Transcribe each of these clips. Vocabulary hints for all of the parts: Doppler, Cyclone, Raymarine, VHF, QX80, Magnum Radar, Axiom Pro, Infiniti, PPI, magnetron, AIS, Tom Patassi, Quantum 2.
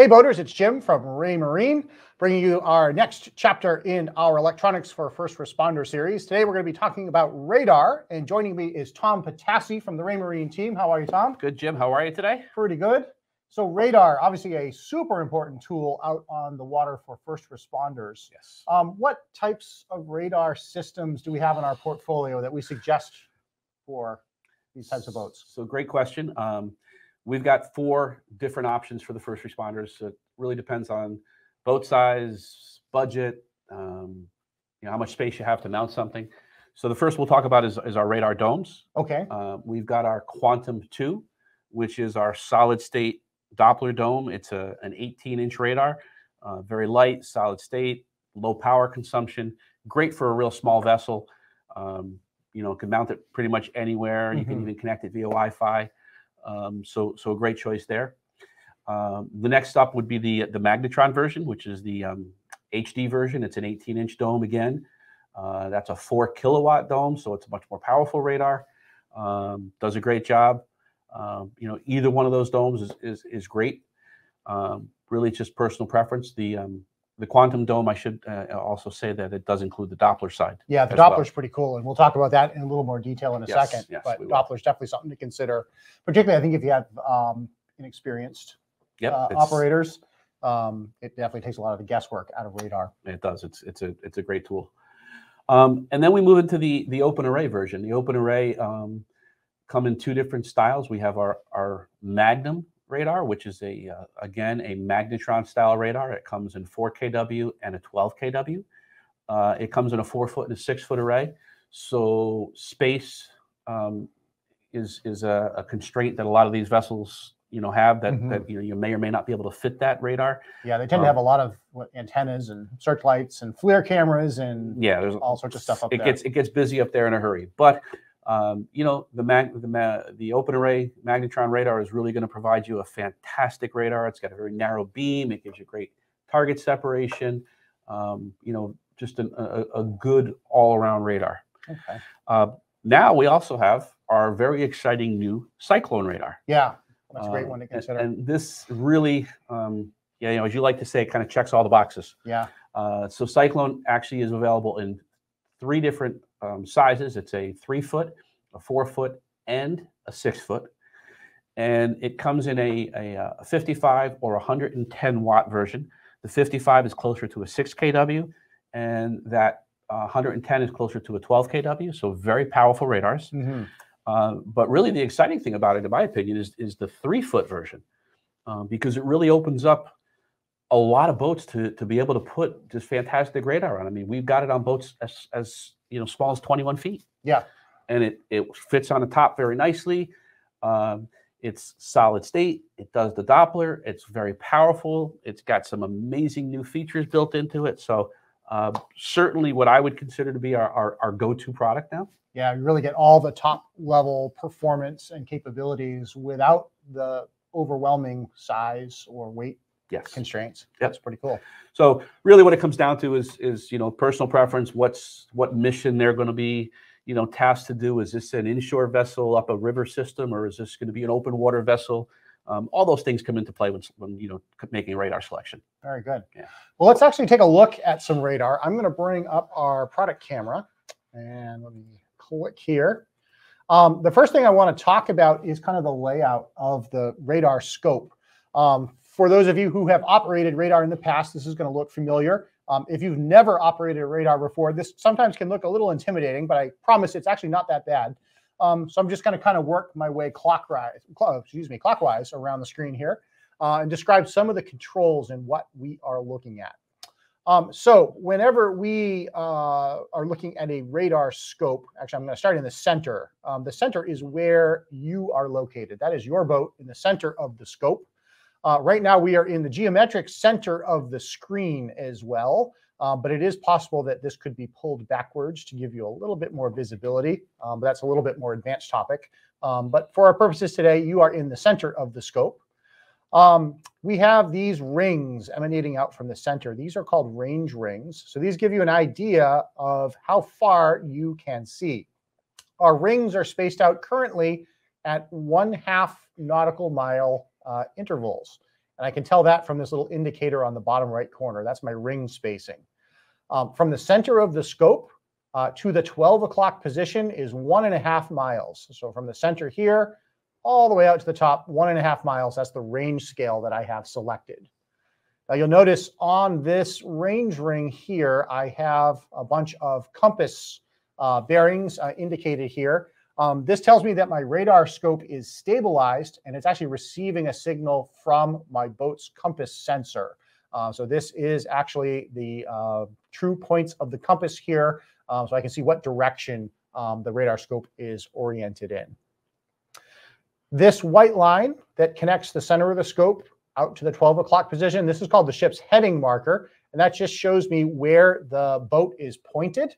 Hey boaters, it's Jim from Raymarine, bringing you our next chapter in our Electronics for First Responder series. Today we're going to be talking about radar, and joining me is Tom Patassi from the Raymarine team. How are you, Tom? Good, Jim. How are you today? Pretty good. So radar, obviously a super important tool out on the water for first responders. Yes. What types of radar systems do we have in our portfolio that we suggest for these types of boats? So great question. We've got four different options for the first responders. So it really depends on boat size, budget, how much space you have to mount something. So the first we'll talk about is our radar domes. Okay. We've got our Quantum 2, which is our solid state Doppler dome. It's an 18-inch radar, very light, solid state, low power consumption, great for a real small vessel. Can mount it pretty much anywhere. Mm-hmm. You can even connect it via Wi-Fi. So a great choice there. The next up would be the magnetron version, which is the HD version. It's an 18-inch dome again. That's a 4-kilowatt dome, so it's a much more powerful radar. Does a great job. Either one of those domes is great. Really, it's just personal preference. The Quantum dome, I should also say that it does include the Doppler side. Yeah, the Doppler's pretty cool, and we'll talk about that in a little more detail in a second. Yes, but Doppler's definitely something to consider, particularly I think if you have inexperienced operators. It definitely takes a lot of the guesswork out of radar. It does. It's a great tool. And then we move into the open array version. The open array come in two different styles. We have our Magnum radar, which is again a magnetron style radar. It comes in 4 kW and a 12 kW. It comes in a 4-foot and a 6-foot array, so space is a constraint that a lot of these vessels have that, mm-hmm. You may or may not be able to fit that radar. Yeah, they tend to have a lot of antennas and searchlights and flare cameras and there's all sorts of stuff up there. It gets busy up there in a hurry, but the open array magnetron radar is really going to provide you a fantastic radar. It's got a very narrow beam. It gives you great target separation. Just a good all-around radar. Okay. Now we also have our very exciting new Cyclone radar. Yeah, that's a great one to consider. And this really, as you like to say, it kind of checks all the boxes. Yeah. So Cyclone actually is available in 3 different sizes. It's a 3-foot, a 4-foot, and a 6-foot. And it comes in a 55 or 110-watt version. The 55 is closer to a 6 kW, and that 110 is closer to a 12 kW, so very powerful radars. Mm-hmm. But really the exciting thing about it, in my opinion, is the 3-foot version, because it really opens up a lot of boats to be able to put just fantastic radar on. I mean, we've got it on boats as small as 21 feet. Yeah. And it fits on the top very nicely. It's solid state. It does the Doppler. It's very powerful. It's got some amazing new features built into it. So certainly what I would consider to be our go-to product now. Yeah, you really get all the top-level performance and capabilities without the overwhelming size or weight. Yes. Constraints. Yep. That's pretty cool. So really what it comes down to is personal preference, what mission they're going to be, tasked to do. Is this an inshore vessel up a river system, or is this going to be an open water vessel? All those things come into play when making radar selection. Very good. Yeah. Well, let's actually take a look at some radar. I'm going to bring up our product camera and let me click here. The first thing I want to talk about is kind of the layout of the radar scope. For those of you who have operated radar in the past, this is going to look familiar. If you've never operated a radar before, this sometimes can look a little intimidating, but I promise it's actually not that bad. So I'm just going to kind of work my way clockwise around the screen here and describe some of the controls and what we are looking at. So whenever we are looking at a radar scope, actually, I'm going to start in the center. The center is where you are located. That is your boat in the center of the scope. Right now, we are in the geometric center of the screen as well, but it is possible that this could be pulled backwards to give you a little bit more visibility. But that's a little bit more advanced topic. But for our purposes today, you are in the center of the scope. We have these rings emanating out from the center. These are called range rings. So these give you an idea of how far you can see. Our rings are spaced out currently at 1/2 nautical mile intervals. And I can tell that from this little indicator on the bottom right corner. That's my ring spacing. From the center of the scope to the 12 o'clock position is 1.5 miles. So from the center here all the way out to the top, 1.5 miles. That's the range scale that I have selected. Now you'll notice on this range ring here, I have a bunch of compass bearings indicated here. This tells me that my radar scope is stabilized and it's actually receiving a signal from my boat's compass sensor. So this is actually the true points of the compass here. So I can see what direction the radar scope is oriented in. This white line that connects the center of the scope out to the 12 o'clock position, this is called the ship's heading marker. And that just shows me where the boat is pointed.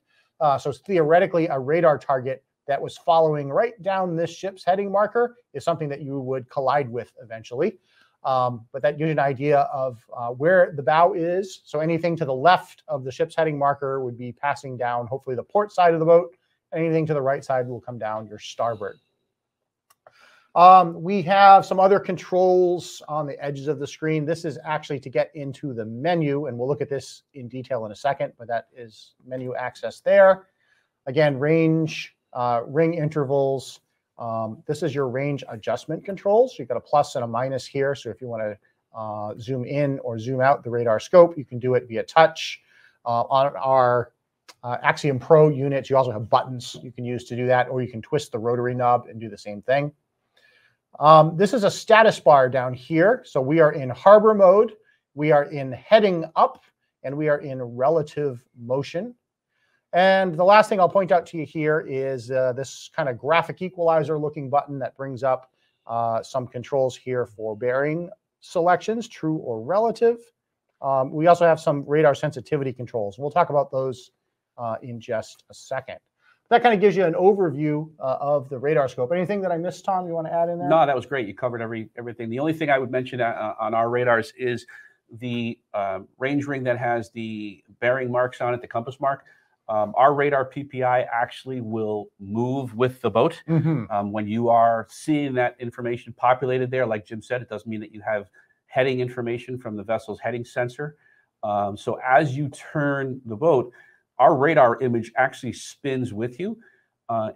So theoretically, a radar target that was following right down this ship's heading marker is something that you would collide with eventually. But that gives you an idea of where the bow is. So anything to the left of the ship's heading marker would be passing down, hopefully, the port side of the boat. Anything to the right side will come down your starboard. We have some other controls on the edges of the screen. This is actually to get into the menu, and we'll look at this in detail in a second, but that is menu access there. Again, range, ring intervals. This is your range adjustment controls. You've got a plus and a minus here. So if you want to zoom in or zoom out the radar scope, you can do it via touch. On our Axiom Pro units, you also have buttons you can use to do that, or you can twist the rotary knob and do the same thing. This is a status bar down here. So we are in harbor mode, we are in heading up, and we are in relative motion. And the last thing I'll point out to you here is this kind of graphic equalizer looking button that brings up some controls here for bearing selections, true or relative. We also have some radar sensitivity controls. We'll talk about those in just a second. That kind of gives you an overview of the radar scope. Anything that I missed, Tom, you want to add in there? No, that was great. You covered everything. The only thing I would mention on our radars is the range ring that has the bearing marks on it, the compass mark. Our radar PPI actually will move with the boat. Mm-hmm. When you are seeing that information populated there, like Jim said, it doesn't mean that you have heading information from the vessel's heading sensor. So as you turn the boat, our radar image actually spins with you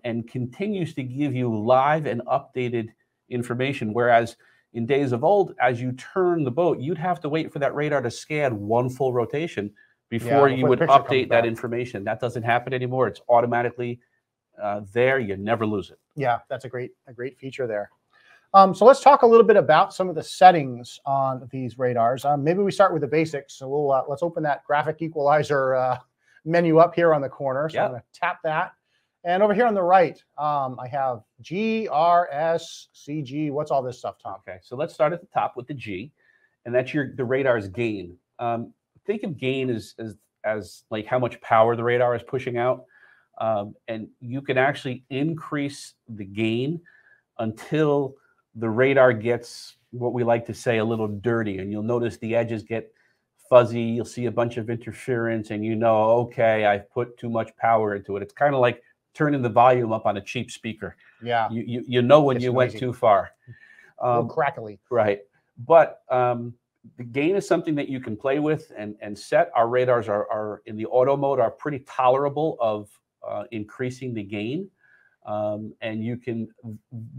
and continues to give you live and updated information. Whereas in days of old, as you turn the boat, you'd have to wait for that radar to scan one full rotation before you would update that information. That doesn't happen anymore. It's automatically there. You never lose it. Yeah, that's a great feature there. So let's talk a little bit about some of the settings on these radars. Maybe we start with the basics. So we'll let's open that graphic equalizer menu up here on the corner. So I'm going to tap that. And over here on the right, I have G, R, S, C, G. What's all this stuff, Tom? Okay, so let's start at the top with the G, and that's the radar's gain. Think of gain as like how much power the radar is pushing out. And you can actually increase the gain until the radar gets what we like to say a little dirty. And you'll notice the edges get fuzzy. You'll see a bunch of interference and you know, okay, I've put too much power into it. It's kind of like turning the volume up on a cheap speaker. Yeah. You know when you went too far. A little crackly. Right. But the gain is something that you can play with and set. Our radars are in the auto mode, are pretty tolerable of increasing the gain. And you can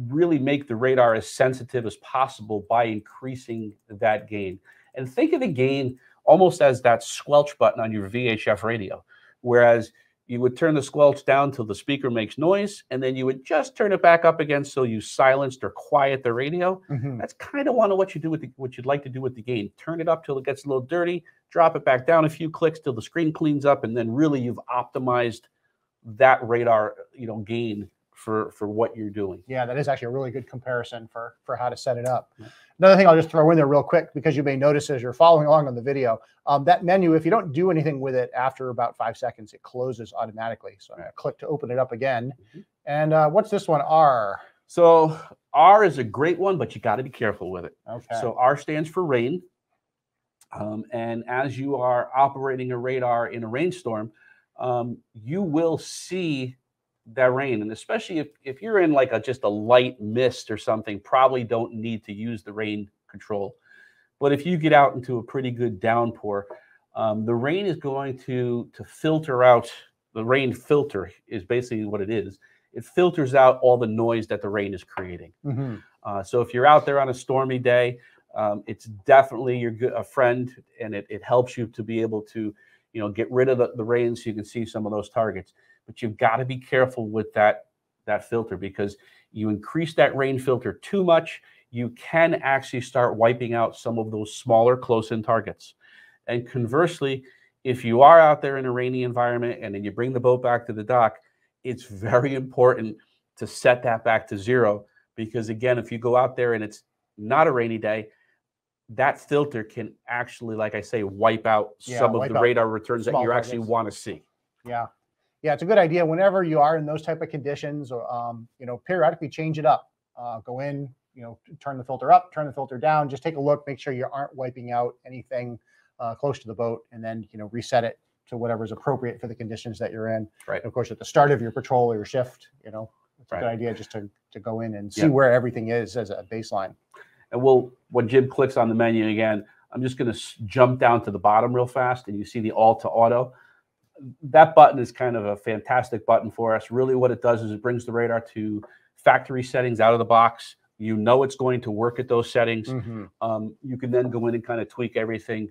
really make the radar as sensitive as possible by increasing that gain. And think of the gain almost as that squelch button on your VHF radio. Whereas you would turn the squelch down till the speaker makes noise, and then you would just turn it back up again so you silenced or quiet the radio. Mm-hmm. That's kind of one of what you do with what you'd like to do with the gain. Turn it up till it gets a little dirty, drop it back down a few clicks till the screen cleans up, and then really you've optimized that radar, gain for what you're doing. Yeah, that is actually a really good comparison for how to set it up. Yeah. Another thing I'll just throw in there real quick, because you may notice as you're following along on the video, that menu, if you don't do anything with it after about 5 seconds, it closes automatically. So I'm going to click to open it up again. Mm-hmm. And what's this one, R? So R is a great one, but you got to be careful with it. Okay. So R stands for rain. And as you are operating a radar in a rainstorm, you will see that rain, and especially if you're in like just a light mist or something, probably don't need to use the rain control. But if you get out into a pretty good downpour, the rain is going to filter out. The rain filter is basically what it is. It filters out all the noise that the rain is creating. Mm-hmm. So if you're out there on a stormy day, it's definitely a friend, and it helps you to be able to, you know, get rid of the rain so you can see some of those targets. But you've got to be careful with that filter, because you increase that rain filter too much, you can actually start wiping out some of those smaller close-in targets. And conversely, if you are out there in a rainy environment and then you bring the boat back to the dock, it's very important to set that back to zero, because again, if you go out there and it's not a rainy day, that filter can actually, like I say, wipe out some of the radar returns that you actually want to see. Yeah. Yeah, it's a good idea whenever you are in those type of conditions, or you know, periodically change it up. Go in, you know, turn the filter up, turn the filter down. Just take a look, make sure you aren't wiping out anything close to the boat, and then, you know, reset it to whatever is appropriate for the conditions that you're in. Right. And of course, at the start of your patrol or your shift, you know, it's a good idea just to go in and see where everything is as a baseline. And when Jim clicks on the menu again, I'm just going to jump down to the bottom real fast, and you see the all to auto. That button is kind of a fantastic button for us. Really what it does is it brings the radar to factory settings out of the box. You know it's going to work at those settings. Mm-hmm. You can then go in and kind of tweak everything,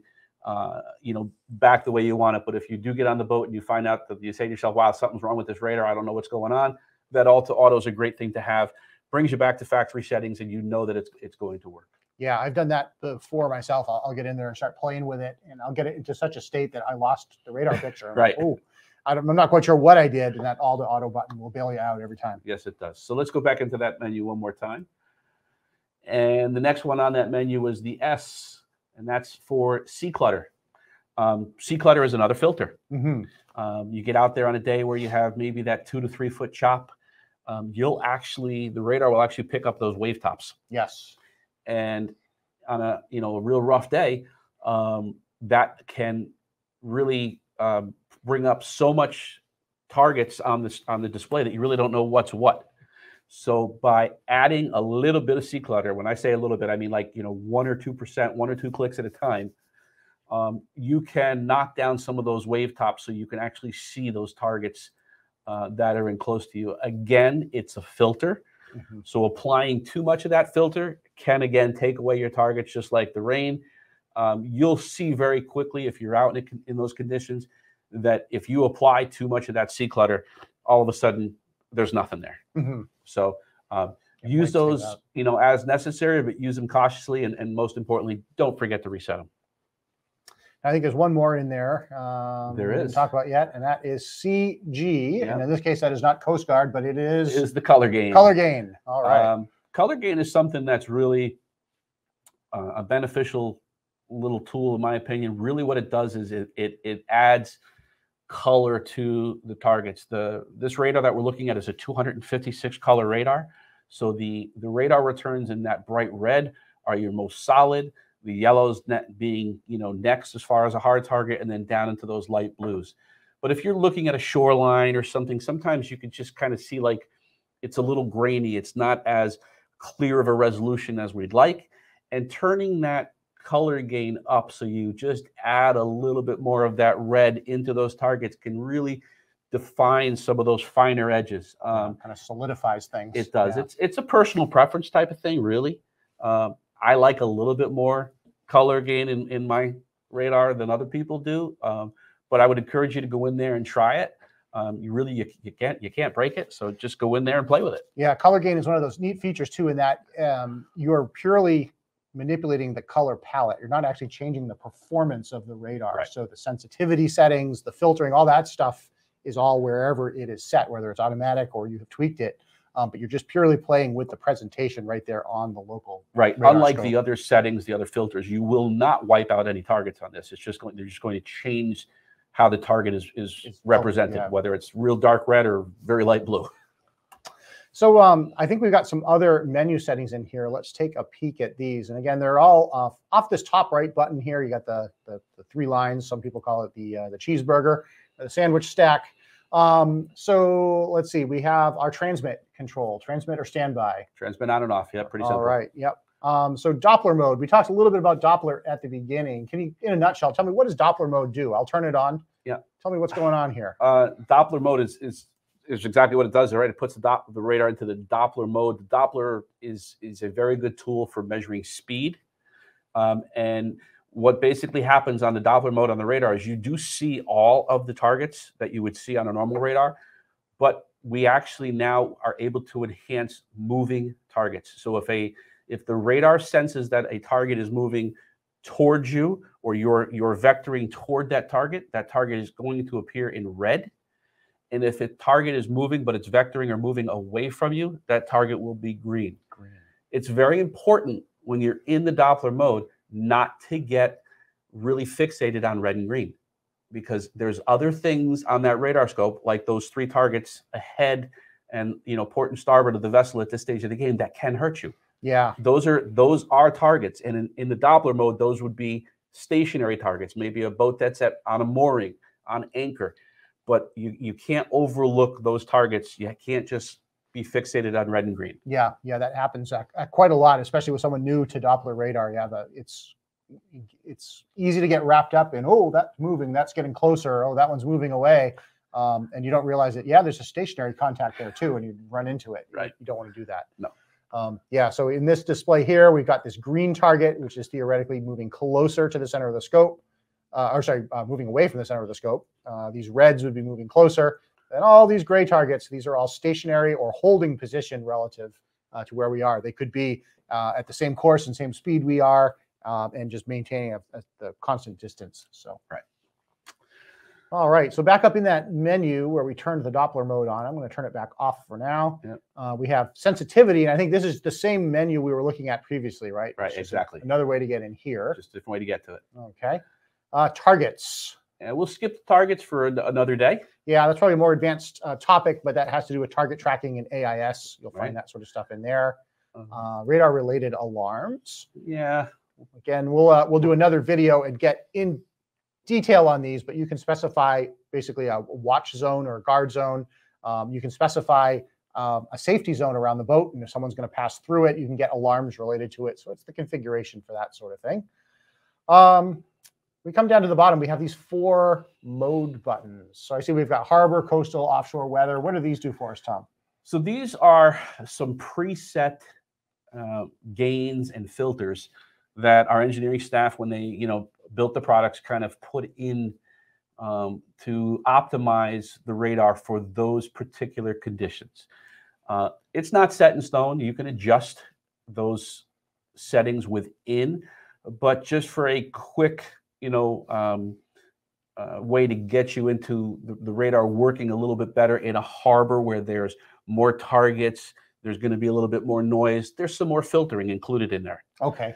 you know, back the way you want it. But if you do get on the boat and you find out that you say to yourself, wow, something's wrong with this radar, I don't know what's going on, that all to auto is a great thing to have. Brings you back to factory settings, and you know that it's going to work. Yeah, I've done that before myself. I'll get in there and start playing with it, and I'll get it into such a state that I lost the radar picture. Right. Like, oh, I'm not quite sure what I did, and that all the auto button will bail you out every time. Yes, it does. So let's go back into that menu one more time. And the next one on that menu was the S, and that's for sea clutter. Sea clutter is another filter. Mm-hmm. You get out there on a day where you have maybe that 2 to 3 foot chop. The radar will actually pick up those wave tops. Yes. And on a, you know, a real rough day, that can really bring up so much targets on the display that you really don't know what's what. So by adding a little bit of sea clutter, when I say a little bit, I mean like, you know, 1 or 2%, 1 or 2 clicks at a time, you can knock down some of those wave tops so you can actually see those targets that are in close to you. Again, it's a filter. Mm-hmm. So applying too much of that filter can, again, take away your targets, just like the rain. You'll see very quickly if you're out in those conditions that if you apply too much of that sea clutter, all of a sudden there's nothing there. Mm-hmm. So use those, you know, as necessary, but use them cautiously. And most importantly, don't forget to reset them. I think there's one more in there there is. We didn't talk about yet, and that is CG. Yeah. And in this case, that is not Coast Guard, but it is the color gain. Color gain. All right. Color gain is something that's really a beneficial little tool, in my opinion. Really, what it does is it adds color to the targets. This radar that we're looking at is a 256 color radar. So the radar returns in that bright red are your most solid. The yellows being, you know, next as far as a hard target, and then down into those light blues. But if you're looking at a shoreline or something, sometimes you can just kind of see like it's a little grainy. It's not as clear of a resolution as we'd like. And turning that color gain up so you just add a little bit more of that red into those targets can really define some of those finer edges. Kind of solidifies things. It does. Yeah. It's a personal preference type of thing, really. I like a little bit more color gain in my radar than other people do, but I would encourage you to go in there and try it. You can't break it, so just go in there and play with it. Yeah, color gain is one of those neat features too, in that you're purely manipulating the color palette. You're not actually changing the performance of the radar. Right. So the sensitivity settings, the filtering, all that stuff is all wherever it is set, whether it's automatic or you have tweaked it. But you're just purely playing with the presentation right there on the local. Right. Unlike scope. The other settings, the other filters, you will not wipe out any targets on this. It's just going, they're just going to change how the target is represented, whether it's real dark red or very light blue. So I think we've got some other menu settings in here. Let's take a peek at these. And again, they're all off this top right button here. You got the three lines. Some people call it the cheeseburger, the sandwich stack. So let's see, we have our transmit control, transmit or standby. Transmit on and off, yeah, pretty simple. All right, yep. So Doppler mode, we talked a little bit about Doppler at the beginning. Can you, in a nutshell, tell me, what does Doppler mode do? I'll turn it on. Yeah. Tell me what's going on here. Doppler mode is exactly what it does, right? It puts the radar into the Doppler mode. The Doppler is a very good tool for measuring speed. And what basically happens on the Doppler mode on the radar is you do see all of the targets that you would see on a normal radar, but we actually now are able to enhance moving targets. So if the radar senses that a target is moving towards you, or you're vectoring toward that target is going to appear in red. And if a target is moving, but it's vectoring or moving away from you, that target will be green. It's very important when you're in the Doppler mode not to get really fixated on red and green, because there's other things on that radar scope, like those three targets ahead and, you know, port and starboard of the vessel at this stage of the game, that can hurt you. Yeah, those are targets, and in the Doppler mode, those would be stationary targets, maybe a boat that's on a mooring, on anchor. But you can't overlook those targets. You can't just be fixated on red and green. Yeah, yeah, that happens quite a lot, especially with someone new to Doppler radar. Yeah, it's easy to get wrapped up in, oh, that's moving, that's getting closer, oh, that one's moving away. And you don't realize that, yeah, there's a stationary contact there too, and you run into it. Right. You don't want to do that. No. Yeah, so in this display here, we've got this green target, which is theoretically moving closer to the center of the scope, moving away from the center of the scope. These reds would be moving closer. And all these gray targets, these are all stationary or holding position relative to where we are. They could be at the same course and same speed we are, and just maintaining the constant distance. So, right. All right, so back up in that menu where we turned the Doppler mode on, I'm going to turn it back off for now. Yep. We have sensitivity, and I think this is the same menu we were looking at previously, right? Right, exactly. Another way to get in here. Just a different way to get to it. Okay. Targets. And we'll skip the targets for another day. Yeah, that's probably a more advanced topic, but that has to do with target tracking and AIS. You'll find that sort of stuff in there. Radar-related alarms. Yeah. Again, we'll do another video and get in detail on these, but you can specify basically a watch zone or a guard zone. You can specify a safety zone around the boat, and if someone's going to pass through it, you can get alarms related to it. So it's the configuration for that sort of thing. We come down to the bottom. We have these four mode buttons. So I see we've got harbor, coastal, offshore, weather. What do these do for us, Tom? So these are some preset gains and filters that our engineering staff, when they, built the products, kind of put in to optimize the radar for those particular conditions. It's not set in stone. You can adjust those settings within, but just for a quick, way to get you into the radar working a little bit better in a harbor where there's more targets, there's going to be a little bit more noise. There's some more filtering included in there. Okay.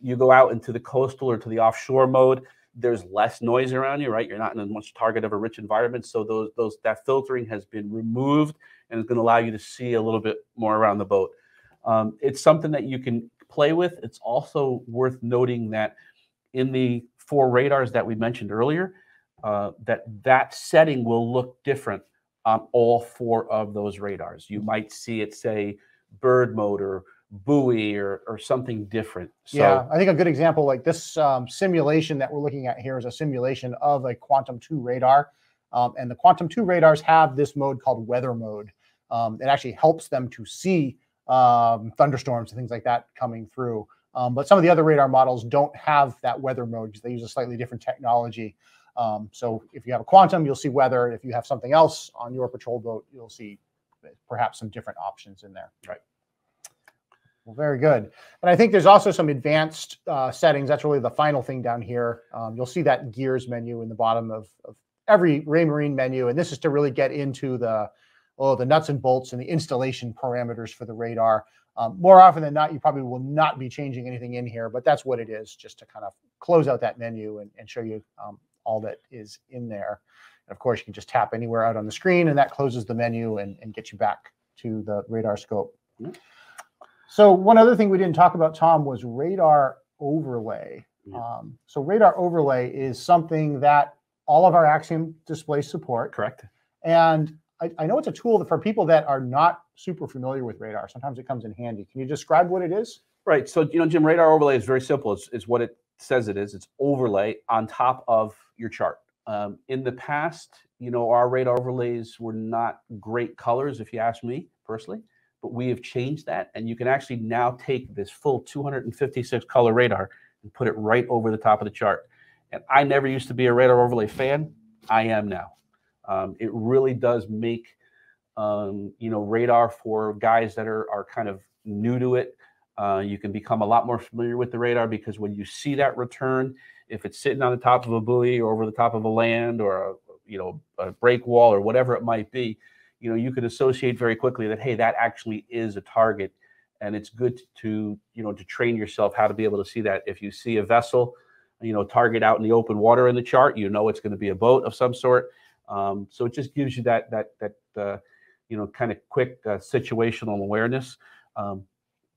You go out into the coastal or to the offshore mode, there's less noise around you, right? You're not in as much target of a rich environment. So that filtering has been removed, and it's going to allow you to see a little bit more around the boat. It's something that you can play with. It's also worth noting that in the four radars that we mentioned earlier, that setting will look different on all four of those radars. You might see it say bird mode or buoy or something different. So, yeah, I think a good example, like this simulation that we're looking at here, is a simulation of a Quantum 2 radar. And the Quantum 2 radars have this mode called weather mode. It actually helps them to see thunderstorms and things like that coming through. But some of the other radar models don't have that weather mode because they use a slightly different technology. So if you have a Quantum, you'll see weather. If you have something else on your patrol boat, you'll see perhaps some different options in there. Right. Well, very good. And I think there's also some advanced settings. That's really the final thing down here. You'll see that gears menu in the bottom of every Raymarine menu. And this is to really get into the nuts and bolts and the installation parameters for the radar. More often than not, you probably will not be changing anything in here, but that's what it is, just to kind of close out that menu and show you all that is in there. And of course, you can just tap anywhere out on the screen, and that closes the menu and gets you back to the radar scope. Mm-hmm. So one other thing we didn't talk about, Tom, was radar overlay. Yeah. So radar overlay is something that all of our Axiom displays support. Correct. And I know it's a tool that for people that are not super familiar with radar, sometimes it comes in handy. Can you describe what it is? Right. So, you know, Jim, radar overlay is very simple. It's what it says it is. It's overlay on top of your chart. In the past, you know, our radar overlays were not great colors, if you ask me personally, but we have changed that. And you can actually now take this full 256 color radar and put it right over the top of the chart. And I never used to be a radar overlay fan. I am now. It really does make, you know, radar for guys that are kind of new to it. You can become a lot more familiar with the radar, because when you see that return, if it's sitting on the top of a buoy or over the top of a land or a, you know, a break wall or whatever it might be, you know, you could associate very quickly that, hey, that actually is a target. And it's good to, you know, to train yourself how to be able to see that. If you see a vessel, you know, target out in the open water in the chart, you know, it's going to be a boat of some sort. So it just gives you that you know, kind of quick situational awareness.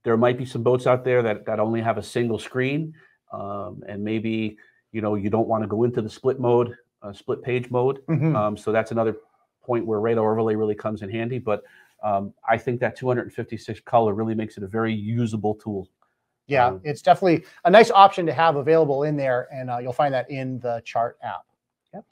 There might be some boats out there that only have a single screen, and maybe, you know, you don't want to go into the split mode, split page mode. Mm-hmm. So that's another point where radar overlay really comes in handy. But I think that 256 color really makes it a very usable tool. Yeah, it's definitely a nice option to have available in there, and you'll find that in the chart app. Yep.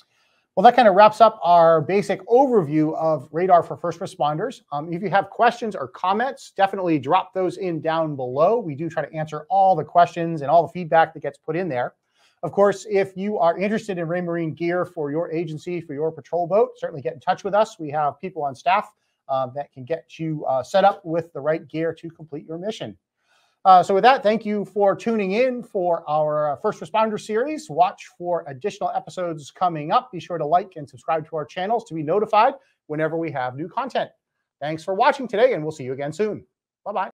Well, that kind of wraps up our basic overview of radar for first responders. If you have questions or comments, definitely drop those in down below. We do try to answer all the questions and all the feedback that gets put in there. Of course, if you are interested in Raymarine gear for your agency, for your patrol boat, certainly get in touch with us. We have people on staff that can get you set up with the right gear to complete your mission. So with that, thank you for tuning in for our First Responder series. Watch for additional episodes coming up. Be sure to like and subscribe to our channels to be notified whenever we have new content. Thanks for watching today, and we'll see you again soon. Bye-bye.